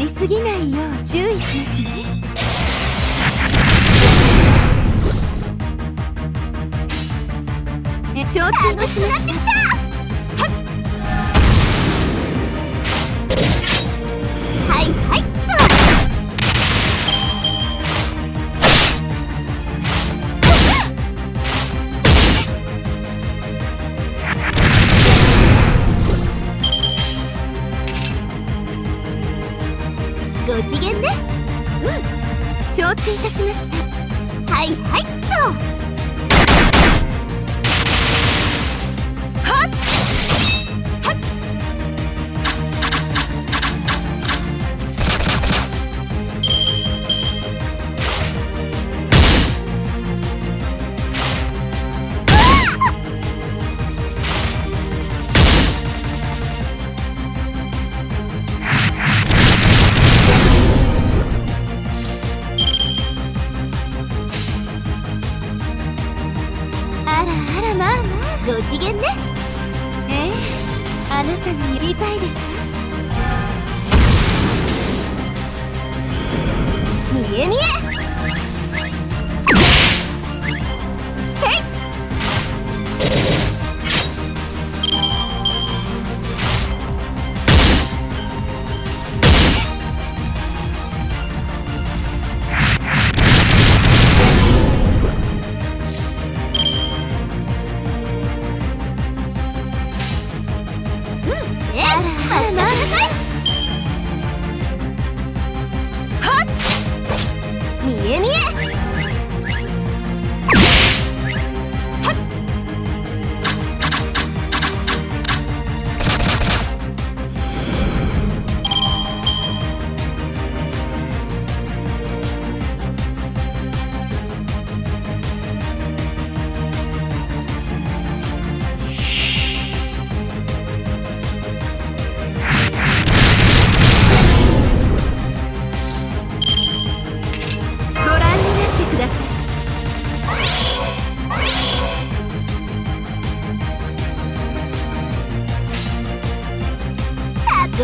やりすぎないよう注意しますね。承知いたしました。はいはい。ご機嫌ね。うん、承知いたしました。はいはいっと。ご機嫌ね。あなたに言いたいですか？見え見え。せい。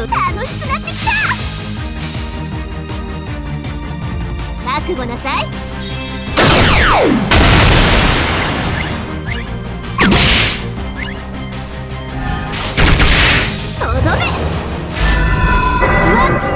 楽しくなってきた。覚悟なさい。とどめ。ワンツー。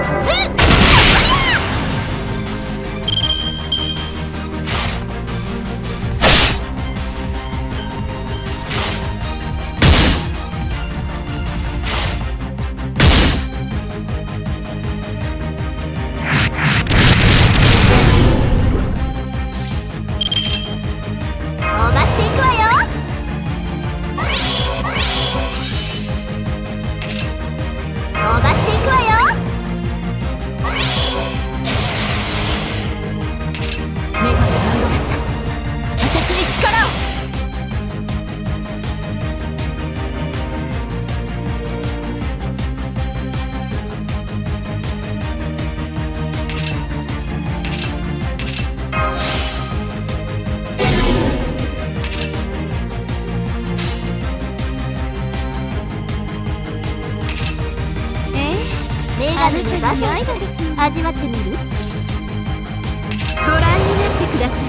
あなたに良いのですよ。味わってみる？ご覧になってください。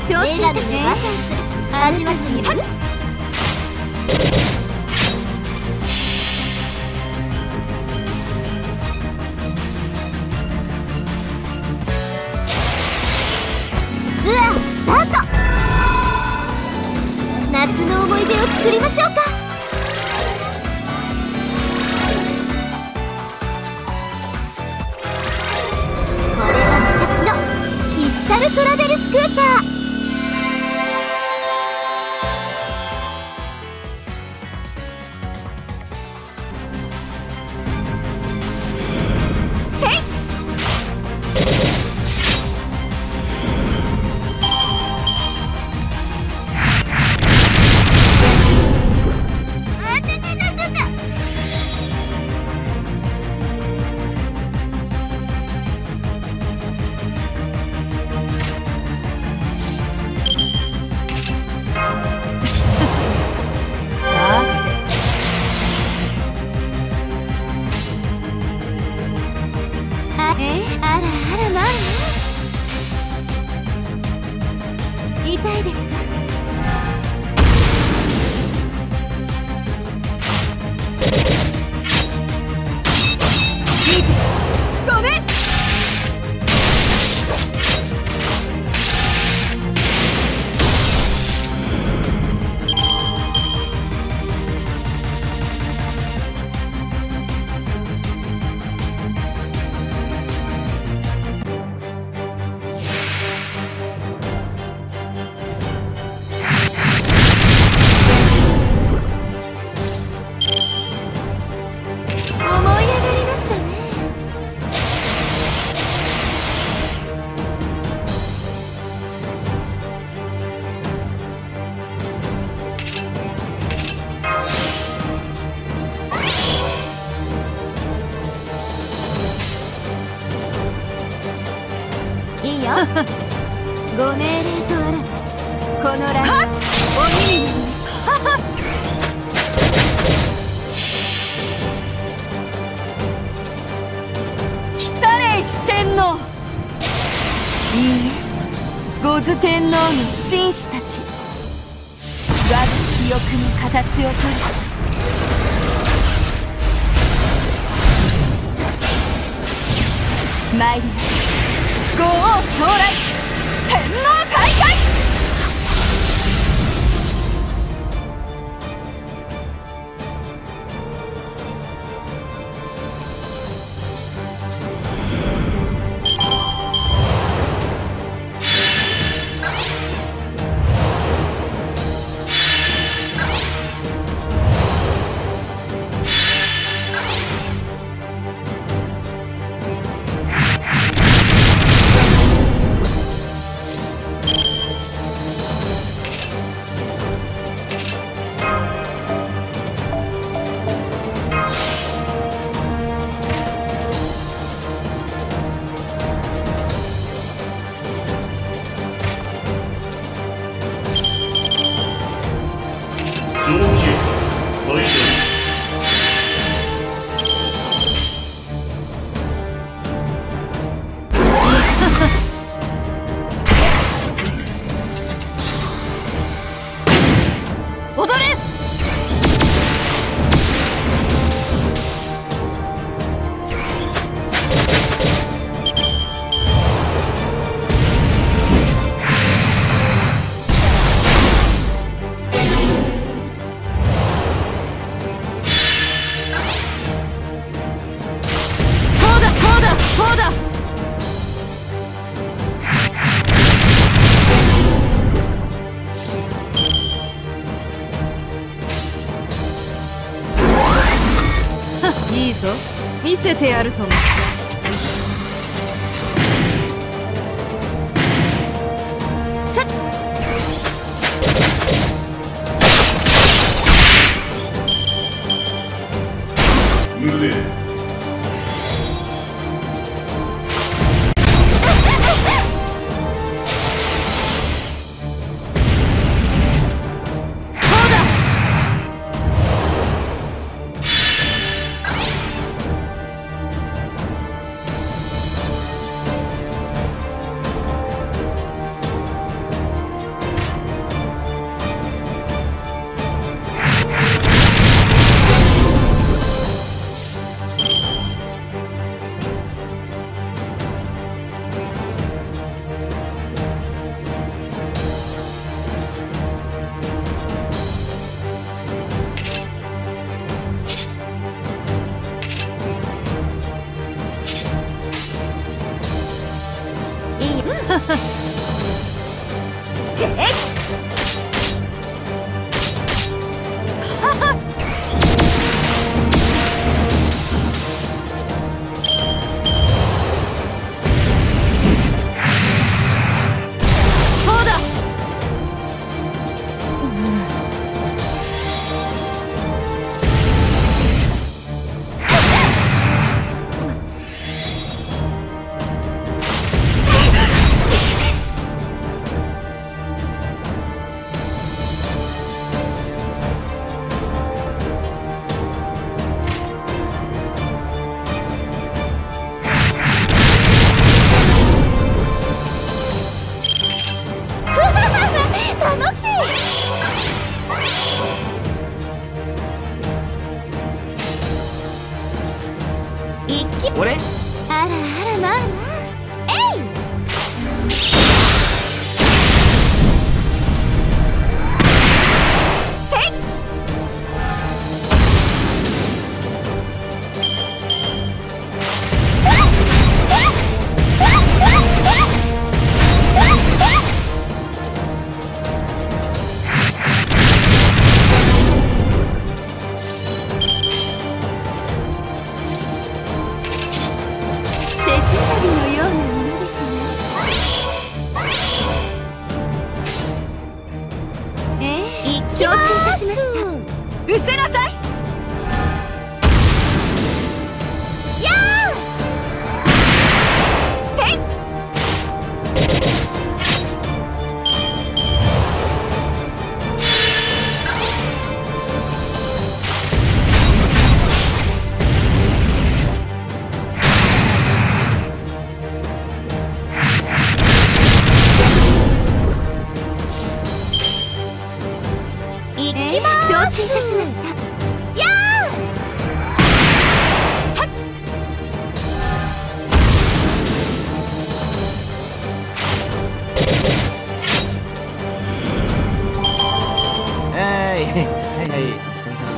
承知いたしました。味わってみる？ツアースタート。夏の思い出を作りましょうか。これは私のキシタルトラベルスクーター。あらあらまあ、痛いですか？ご命令とあらば、このライン鬼になります。きたれい四天王、いいえ、五頭天皇の紳士たち、我が記憶の形をとる。参ります、五王将来天皇大会。いいぞ、見せてやると思う。承知いたしました。失せなさい。やーせい。承知いたしました。やーはいはいはい、お疲れ様。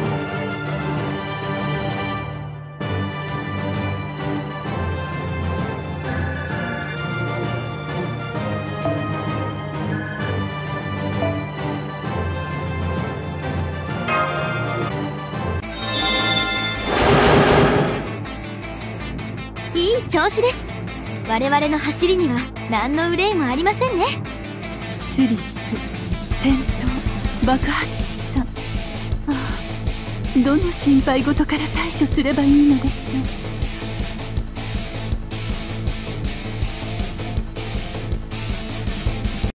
いい調子です。我々の走りには何の憂いもありませんね。スリップ、転倒、爆発死産、どの心配事から対処すればいいのでしょう。